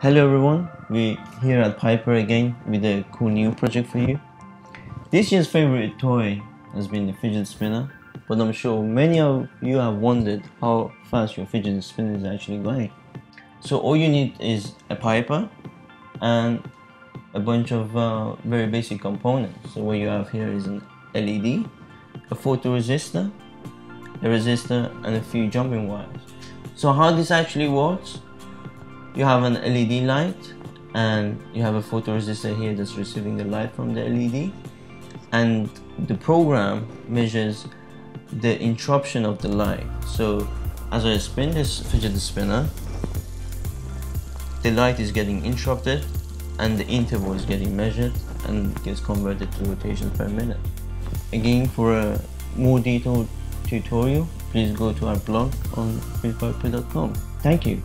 Hello everyone, we here at Piper again with a cool new project for you. This year's favorite toy has been the fidget spinner, but I'm sure many of you have wondered how fast your fidget spinner is actually going. So all you need is a Piper and a bunch of very basic components. So what you have here is an LED, a photoresistor, a resistor and a few jumping wires. So how this actually works? You have an LED light and you have a photoresistor here that's receiving the light from the LED, and the program measures the interruption of the light. So as I spin this fidget spinner, the light is getting interrupted and the interval is getting measured and gets converted to rotations per minute. Again, for a more detailed tutorial, please go to our blog on buildpiper.com. Thank you.